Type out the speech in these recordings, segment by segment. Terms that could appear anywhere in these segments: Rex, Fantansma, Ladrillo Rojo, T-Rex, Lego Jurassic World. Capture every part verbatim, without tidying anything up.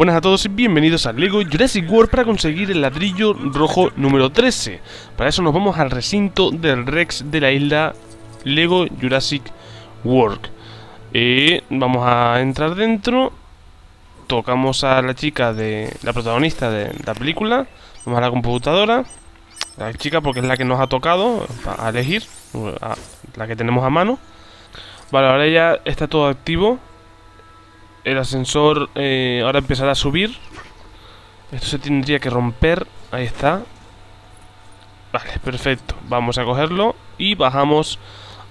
Buenas a todos y bienvenidos a Lego Jurassic World para conseguir el ladrillo rojo número trece. Para eso nos vamos al recinto del Rex de la isla Lego Jurassic World. eh, Vamos a entrar dentro. Tocamos a la chica de... la protagonista de la película. Vamos a la computadora. La chica porque es la que nos ha tocado a elegir, a la que tenemos a mano. Vale, ahora ya está todo activo. El ascensor eh, ahora empezará a subir. Esto se tendría que romper. Ahí está. Vale, perfecto. Vamos a cogerlo y bajamos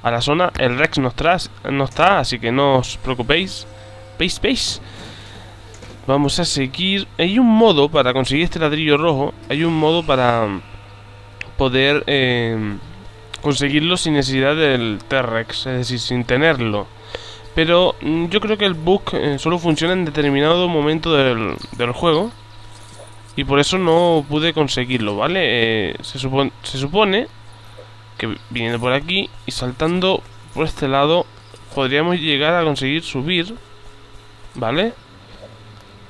a la zona. El Rex nos trae, no está, así que no os preocupéis. Pace, pace. Vamos a seguir. Hay un modo para conseguir este ladrillo rojo. Hay un modo para poder eh, conseguirlo sin necesidad del T-Rex. Es decir, sin tenerlo. Pero yo creo que el bug eh, solo funciona en determinado momento del, del juego. Y por eso no pude conseguirlo, ¿vale? Eh, se, supone, se supone que viniendo por aquí y saltando por este lado podríamos llegar a conseguir subir, ¿vale?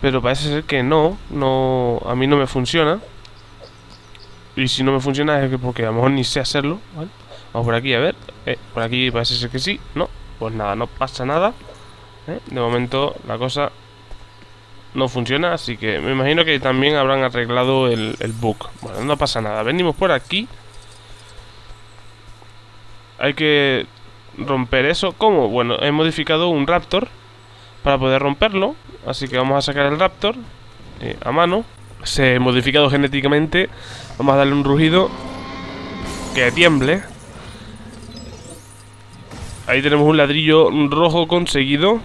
Pero parece ser que no, no a mí no me funciona. Y si no me funciona es porque a lo mejor ni sé hacerlo, ¿vale? Vamos por aquí, a ver. Eh, por aquí parece ser que sí, ¿no? Pues nada, no pasa nada, ¿eh? De momento la cosa no funciona, así que me imagino que también habrán arreglado el, el bug. Bueno, no pasa nada, venimos por aquí. Hay que romper eso. ¿Cómo? Bueno, he modificado un Raptor para poder romperlo. Así que vamos a sacar el Raptor eh, a mano. Se ha modificado genéticamente. Vamos a darle un rugido que tiemble. Ahí tenemos un ladrillo rojo conseguido,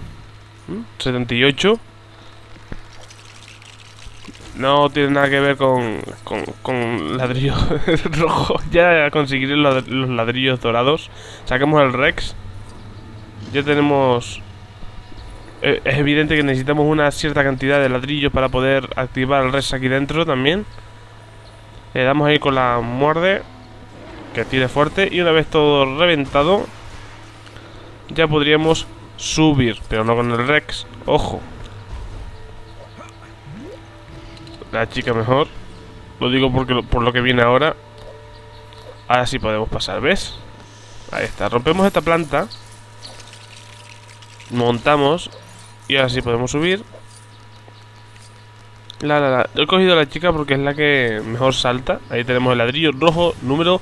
setenta y ocho. No tiene nada que ver con, con, con ladrillo rojo. Ya conseguiré los ladrillos dorados. Sacamos el Rex. Ya tenemos... Es evidente que necesitamos una cierta cantidad de ladrillos para poder activar el Rex aquí dentro también. Le damos ahí con la muerde, que tire fuerte. Y una vez todo reventado... ya podríamos subir, pero no con el Rex. Ojo. La chica mejor. Lo digo porque por lo que viene ahora. Ahora sí podemos pasar, ¿ves? Ahí está. Rompemos esta planta. Montamos. Y ahora sí podemos subir. La, la, la. He cogido a la chica porque es la que mejor salta. Ahí tenemos el ladrillo rojo número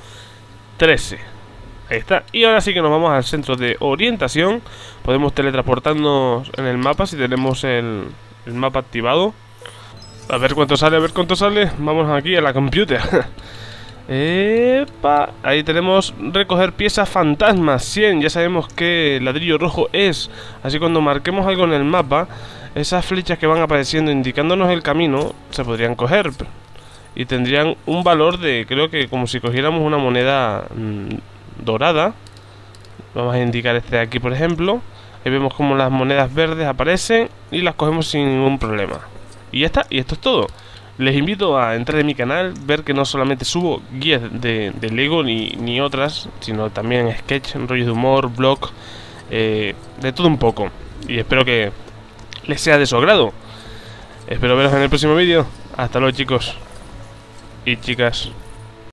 trece. Ahí está, y ahora sí que nos vamos al centro de orientación. Podemos teletransportarnos en el mapa si tenemos el, el mapa activado. A ver cuánto sale, a ver cuánto sale. Vamos aquí a la computer. Epa. Ahí tenemos recoger piezas fantasmas cien, ya sabemos que ladrillo rojo es. Así cuando marquemos algo en el mapa, esas flechas que van apareciendo indicándonos el camino se podrían coger. Y tendrían un valor de, creo que como si cogiéramos una moneda... Mmm, dorada. Vamos a indicar este de aquí, por ejemplo. Ahí vemos como las monedas verdes aparecen y las cogemos sin ningún problema. Y ya está, y esto es todo. Les invito a entrar en mi canal, ver que no solamente subo guías de, de Lego ni, ni otras, sino también sketch, rollos de humor, blog, eh, de todo un poco. Y espero que les sea de su agrado. Espero veros en el próximo vídeo. Hasta luego, chicos y chicas.